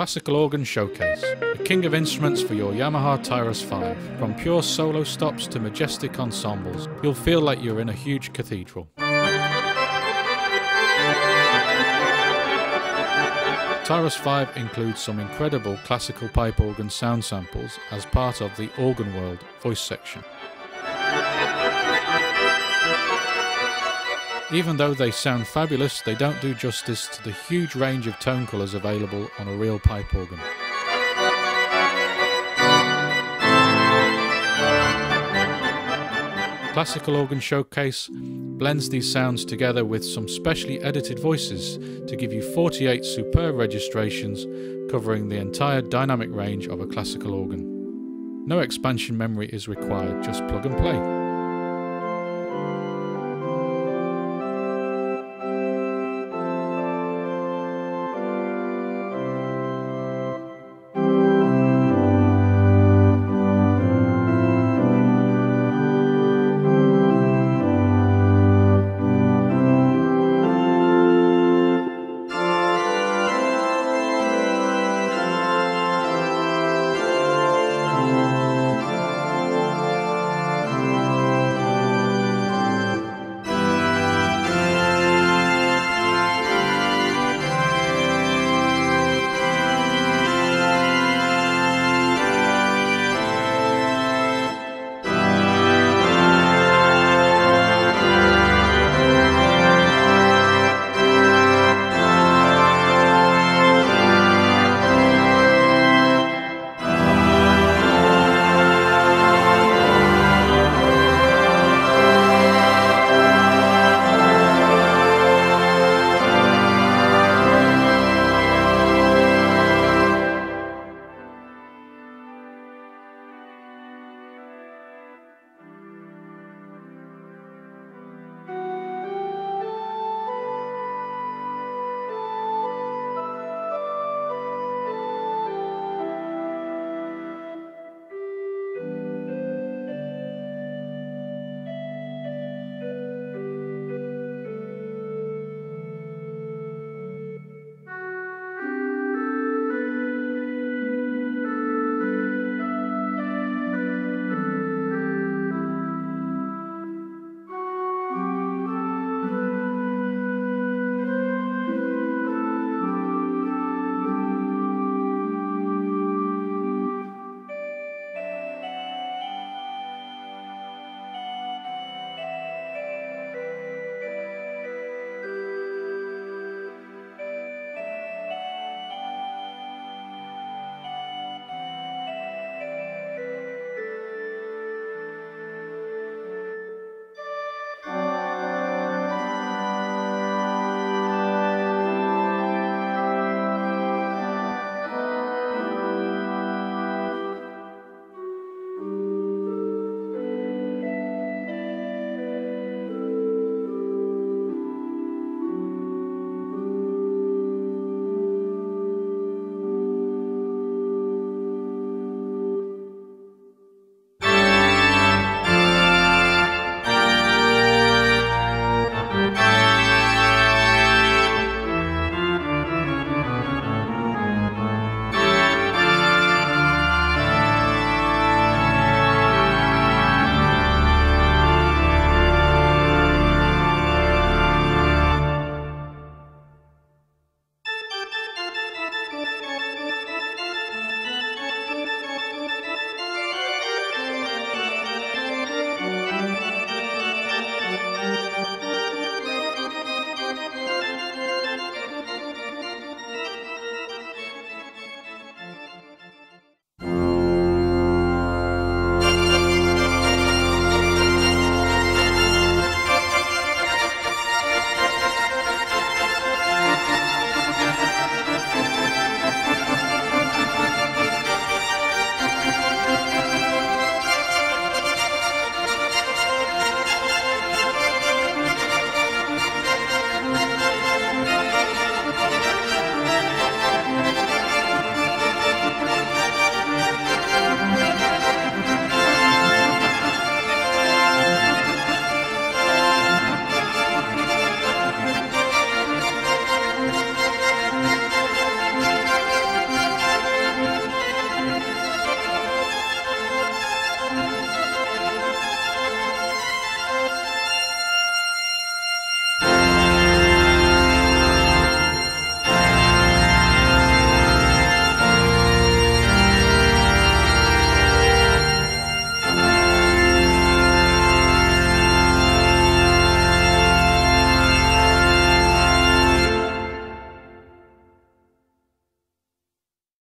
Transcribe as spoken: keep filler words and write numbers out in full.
Classical Organ Showcase, the king of instruments for your Yamaha Tyros five. From pure solo stops to majestic ensembles, you'll feel like you're in a huge cathedral. Tyros five includes some incredible classical pipe organ sound samples as part of the Organ World voice section. Even though they sound fabulous, they don't do justice to the huge range of tone colours available on a real pipe organ. Classical Organ Showcase blends these sounds together with some specially edited voices to give you forty-eight superb registrations covering the entire dynamic range of a classical organ. No expansion memory is required, just plug and play.